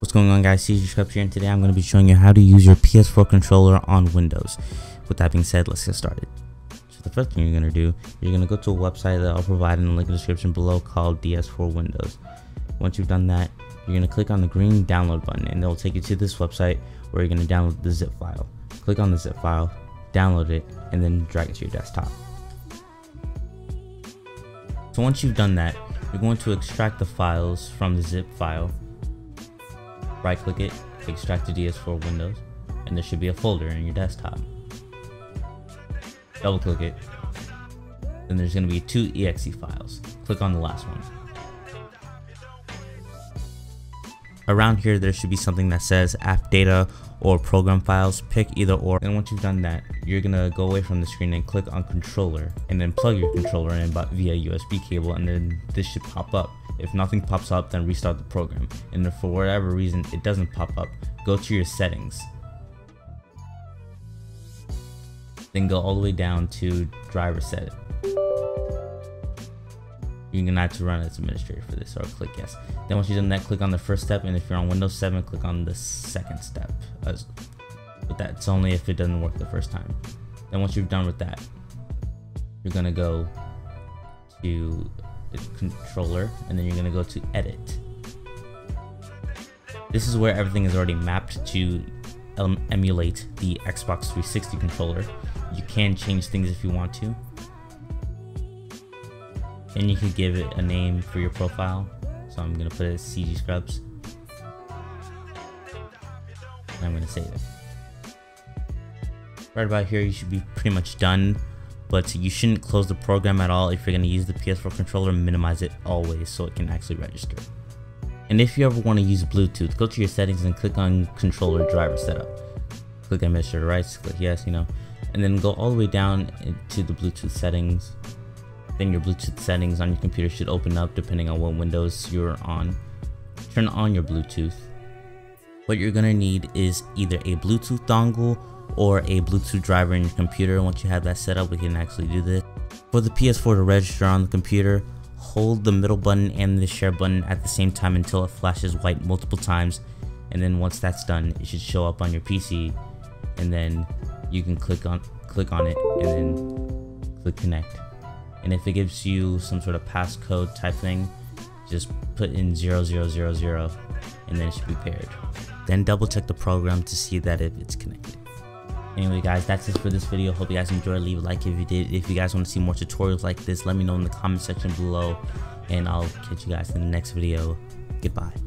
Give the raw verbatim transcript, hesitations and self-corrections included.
What's going on, guys? CGscrubs here, and today I'm going to be showing you how to use your P S four controller on Windows. With that being said, let's get started. So the first thing you're going to do, you're going to go to a website that I'll provide in the link in the description below called D S four Windows. Once you've done that, you're going to click on the green download button and it'll take you to this website where you're going to download the zip file. Click on the zip file, download it, and then drag it to your desktop. So once you've done that, you're going to extract the files from the zip file. Right click it, extract to D S four Windows, and there should be a folder in your desktop. Double click it, then there's going to be two E X E files. Click on the last one. Around here there should be something that says app data or program files, pick either or. And once you've done that, you're going to go away from the screen and click on controller, and then plug your controller in via U S B cable, and then this should pop up. If nothing pops up, then restart the program. And if for whatever reason it doesn't pop up, go to your settings. Then go all the way down to driver setting. You're gonna have to run as administrator for this, or click yes. Then once you've done that, click on the first step, and if you're on Windows seven, click on the second step. As, but that's only if it doesn't work the first time. Then once you're done with that, you're gonna go to the controller, and then you're gonna go to edit. This is where everything is already mapped to um, emulate the Xbox three sixty controller. You can change things if you want to. And you can give it a name for your profile. So I'm gonna put it as CGscrubs. And I'm gonna save it. Right about here, you should be pretty much done, but you shouldn't close the program at all. If you're gonna use the P S four controller, minimize it always so it can actually register. And if you ever wanna use Bluetooth, go to your settings and click on controller driver setup. Click administrator rights, click yes, you know, and then go all the way down to the Bluetooth settings. Then your Bluetooth settings on your computer should open up depending on what Windows you're on. Turn on your Bluetooth. What you're gonna need is either a Bluetooth dongle or a Bluetooth driver in your computer. Once you have that set up, we can actually do this. For the P S four to register on the computer, hold the middle button and the share button at the same time until it flashes white multiple times, and then once that's done, it should show up on your P C, and then you can click on click on it and then click connect. And if it gives you some sort of passcode type thing, just put in zero zero zero zero, and then it should be paired. Then double check the program to see that if it's connected. Anyway, guys, that's it for this video. Hope you guys enjoyed. Leave a like if you did. If you guys want to see more tutorials like this, let me know in the comment section below, and I'll catch you guys in the next video. Goodbye.